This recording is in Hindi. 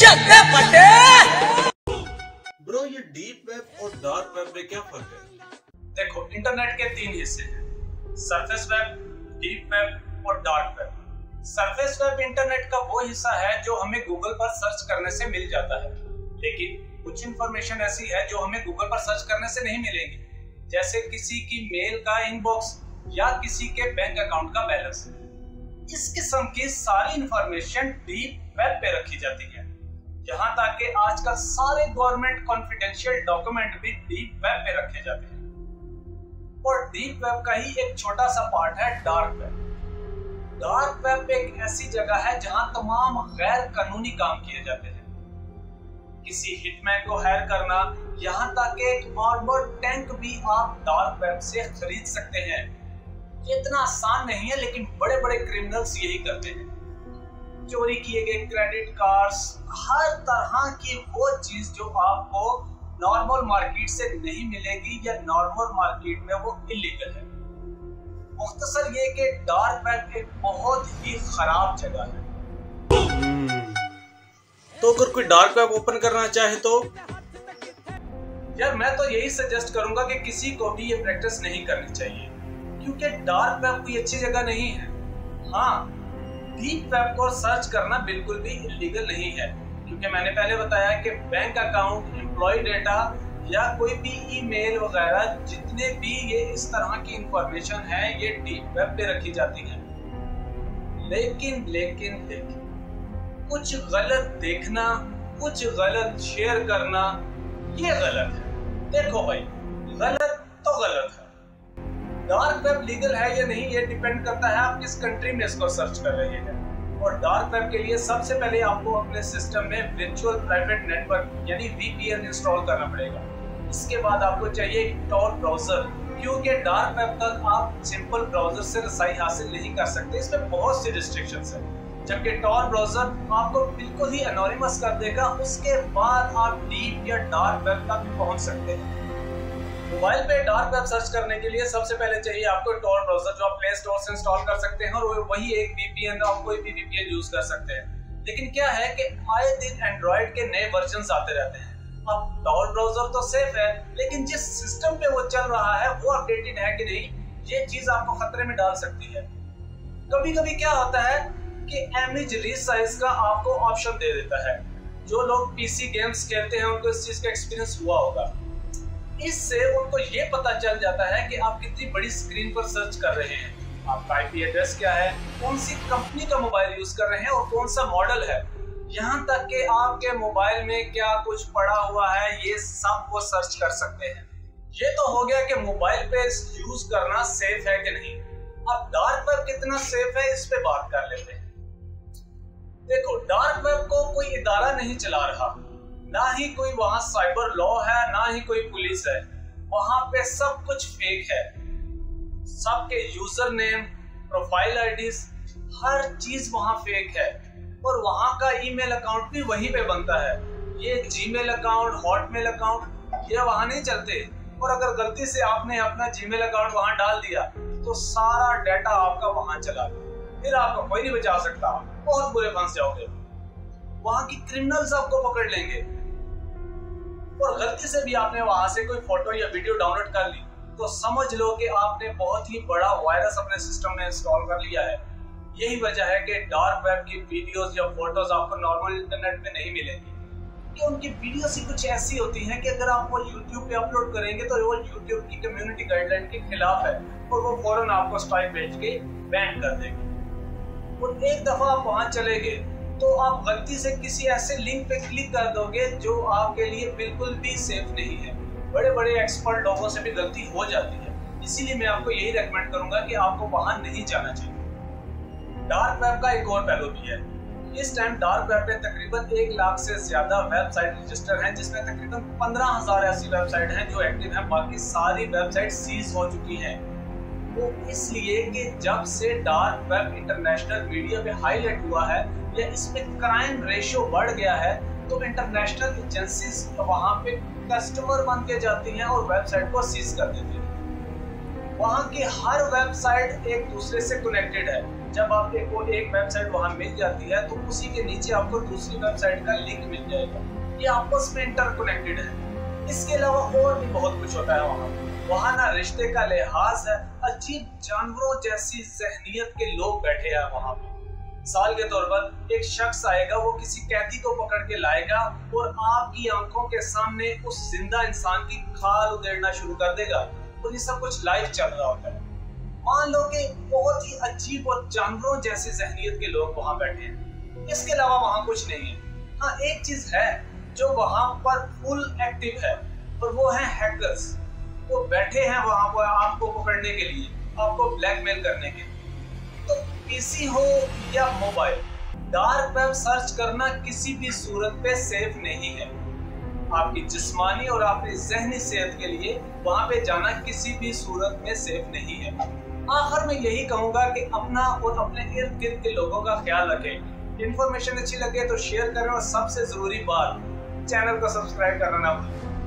ब्रो ये डीप वेब और डार्क वेब में क्या फर्क है? देखो इंटरनेट के तीन हिस्से हैं, सरफेस वेब, डीप वेब और dark web. Surface web internet का वो हिस्सा है जो हमें गूगल पर सर्च करने से मिल जाता है, लेकिन कुछ इंफॉर्मेशन ऐसी है जो हमें गूगल पर सर्च करने से नहीं मिलेगी, जैसे किसी की मेल का इनबॉक्स या किसी के बैंक अकाउंट का बैलेंस। इस किस्म की सारी इंफॉर्मेशन डीप वेब पे रखी जाती है, यहाँ तक कि आजकल सारे गवर्नमेंट कॉन्फिडेंशियल डॉक्यूमेंट भी डीप वेब पे रखे जाते हैं। और डीप वेब का ही एक छोटा सा पार्ट है डार्क वेब। डार्क वेब एक ऐसी जगह है जहाँ तमाम गैर कानूनी काम किए जाते हैं, किसी हिटमैन को हायर करना, यहाँ तक कि एक आर्मर्ड टैंक भी आप डार्क वेब से खरीद सकते हैं। इतना आसान नहीं है, लेकिन बड़े बड़े क्रिमिनल्स यही करते हैं। चोरी किए गए क्रेडिट कार्ड्स, हर तरह की वो चीज जो आपको नॉर्मल मार्केट से नहीं मिलेगी या नॉर्मल मार्केट में वो इलीगल है। मुख्तसर ये कि डार्क वेब एक बहुत ही खराब जगह है। तो अगर कोई डार्क वेब ओपन करना चाहे तो यार मैं तो यही सजेस्ट करूंगा कि किसी को भी ये प्रैक्टिस नहीं करनी चाहिए, क्योंकि डार्क वेब कोई अच्छी जगह नहीं है। हाँ, डीप वेब को सर्च करना बिल्कुल भी इलीगल नहीं है, क्योंकि मैंने पहले बताया कि बैंक अकाउंट, एम्प्लॉय डेटा या कोई भी ईमेल वगैरह, जितने भी ये इस तरह की इंफॉर्मेशन है ये डीप वेब पे रखी जाती है। लेकिन लेकिन लेकिन कुछ गलत देखना, कुछ गलत शेयर करना ये गलत है। देखो भाई, गलत तो गलत है। डार्क वेब लीगल है या नहीं ये डिपेंड करता है आप किस कंट्री में इसको सर्च कर रहे हैं। और डार्क वेब के लिए सबसे पहले आपको अपने सिस्टम में वर्चुअल प्राइवेट नेटवर्क यानी VPN इंस्टॉल करना पड़ेगा। इसके बाद आपको चाहिए टॉर ब्राउजर, क्योंकि डार्क वेब तक आप सिंपल ब्राउजर से रसाई हासिल नहीं कर सकते, इसमें बहुत सी रिस्ट्रिक्शंस है। जबकि टॉर ब्राउजर आपको बिल्कुल ही एनोनिमस कर देगा, उसके बाद आप डीप या डार्क वेब तक पहुँच सकते हैं। मोबाइल पे डार्क वेब सर्च करने के लिए सबसे पहले चाहिए आपको टॉर ब्राउजर, जो आप प्ले स्टोर से इंस्टॉल कर सकते हैं, और वही एक VPN, आप कोई भी VPN यूज कर सकते हैं। लेकिन क्या है कि आए दिन एंड्रॉइड के नए वर्जन आते रहते हैं। अब टॉर ब्राउजर तो सेफ है, लेकिन जिस सिस्टम पे वो चल रहा है वो अपडेटेड है कि नहीं, ये चीज आपको खतरे में डाल सकती है। कभी कभी क्या होता है कि इमेज रिसाइज का आपको ऑप्शन दे देता है। जो लोग PC गेम्स खेलते हैं उनको इस चीज का एक्सपीरियंस हुआ होगा, इससे उनको ये पता चल जाता है कि आप कितनी बड़ी स्क्रीन पर सर्च कर रहे हैं, आपका IP एड्रेस क्या है, कौन सी कंपनी का मोबाइल यूज कर रहे हैं और कौन सा मॉडल है, यहाँ तक कि आपके मोबाइल में क्या कुछ पड़ा हुआ है, ये सब वो सर्च कर सकते हैं। ये तो हो गया कि मोबाइल पे यूज करना सेफ है कि नहीं। अब डार्क वेब कितना सेफ है इस पे बात कर लेते हैं। देखो डार्क वेब को कोई इदारा नहीं चला रहा, ना ही कोई वहाँ साइबर लॉ है, ना ही कोई पुलिस है, वहाँ पे सब कुछ फेक है। सबके यूजर नेम, प्रोफाइल आईडीज, हर चीज वहाँ फेक है। और वहाँ का ईमेल अकाउंट भी वहीं पे बनता है। ये जीमेल अकाउंट, हॉटमेल अकाउंट ये वहाँ नहीं चलते। और अगर गलती से आपने अपना जीमेल अकाउंट वहाँ डाल दिया तो सारा डाटा आपका वहाँ चला गया, फिर आपको कोई नहीं बचा सकता, बहुत बुरे फंस जाओगे। वहाँ की क्रिमिनल्स आपको पकड़ लेंगे। और गलती से भी आपने वहां से कोई फोटो या वीडियो डाउनलोड कर ली तो समझ लो कि आपने बहुत ही बड़ा वायरस अपने सिस्टम में इंस्टॉल कर लिया है। यही वजह है कि डार्क वेब की वीडियोस या फोटोज आपको नॉर्मल इंटरनेट पे नहीं मिलेंगी, कि उनकी वीडियोस ही कुछ ऐसी होती हैं कि अगर आप वो YouTube पे अपलोड करेंगे तो वो YouTube की कम्युनिटी गाइडलाइन के खिलाफ है और वो फौरन आपको स्ट्राइक भेज के बैन कर देगी। और एक दफा आप वहां चले गए तो आप गलती से किसी ऐसे लिंक पे क्लिक कर दोगे जो आपके लिए बिल्कुल भी सेफ नहीं है। बड़े बड़े एक्सपर्ट लोगों से भी गलती हो जाती है, इसीलिए मैं आपको यही रेकमेंड करूंगा कि आपको वहां नहीं जाना चाहिए। डार्क वेब का एक और पहलू भी है। इस टाइम डार्क वेब पे तकरीबन 1 लाख से ज्यादा वेबसाइट रजिस्टर हैं, जिसमें तकरीबन 15,000 ऐसी वेबसाइट हैं जो एक्टिव हैं, बाकी सारी वेबसाइट सीज हो चुकी हैं। वो इसलिए कि जब से डार्क वेब इंटरनेशनल मीडिया पे हाईलाइट हुआ है या इसमें क्राइम रेशियो बढ़ गया है, तो इंटरनेशनल एजेंसीज वहाँ पे कस्टमर बन के जाती हैं और वेबसाइट को सीज कर देती हैं। वहाँ की हर वेबसाइट एक दूसरे से कनेक्टेड है। जब आपके को एक वेबसाइट वहाँ मिल जाती है तो उसी के नीचे आपको दूसरी वेबसाइट का लिंक मिल जाएगा, ये आपस में इंटरकनेक्टेड है। इसके अलावा और भी बहुत कुछ होता है वहाँ ना रिश्ते का लिहाज है, अजीब जानवरों जैसी जहनियत के लोग बैठे हैं वहाँ पे। साल के तौर पर एक शख्स आएगा, वो किसी कैदी को पकड़ के लाएगा और आपकी आंखों के सामने उस जिंदा इंसान की खाल उधेड़ना शुरू कर देगा और ये सब कुछ लाइव चल रहा होता है। मान लो कि बहुत ही अजीब और जानवरों जैसी जहनियत के लोग वहाँ बैठे हैं। इसके अलावा वहाँ कुछ नहीं है। हाँ, एक चीज है जो वहाँ पर फुल एक्टिव है और वो है हैकर्स। वो बैठे हैं वहाँ पर आपको पकड़ने के लिए, आपको ब्लैकमेल करने के लिए। तो पीसी हो या मोबाइल, डार्क वेब सर्च करना किसी भी सूरत पे सेफ नहीं है। आपकी जिस्मानी और आपकी जहनी सेहत के लिए वहाँ पे जाना किसी भी सूरत में सेफ नहीं है। आखिर में यही कहूँगा कि अपना और अपने इर्द गिर्द के लोगों का ख्याल रखें। इंफॉर्मेशन अच्छी लगे तो शेयर करें और सबसे जरूरी बात, चैनल को सब्सक्राइब करना ना भूलें।